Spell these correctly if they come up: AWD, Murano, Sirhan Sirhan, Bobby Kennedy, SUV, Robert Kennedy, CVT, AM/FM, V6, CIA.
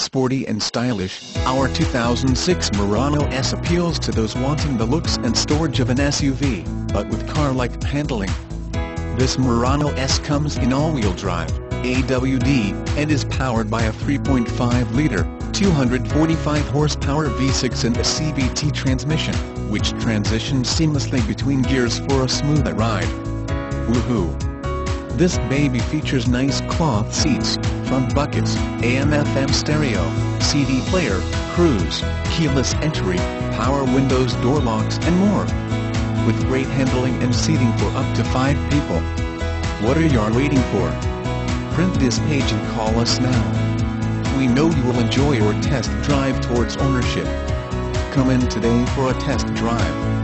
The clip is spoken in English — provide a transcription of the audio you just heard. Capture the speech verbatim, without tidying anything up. Sporty and stylish, our two thousand six Murano S appeals to those wanting the looks and storage of an S U V, but with car-like handling. This Murano S comes in all-wheel drive, A W D, and is powered by a three point five liter, two hundred forty-five horsepower V six and a C V T transmission, which transitions seamlessly between gears for a smooth ride. Woohoo! This baby features nice cloth seats, front buckets, A M F M stereo, C D player, cruise, keyless entry, power windows, door locks and more. With great handling and seating for up to five people. What are you waiting for? Print this page and call us now. We know you will enjoy your test drive towards ownership. Come in today for a test drive.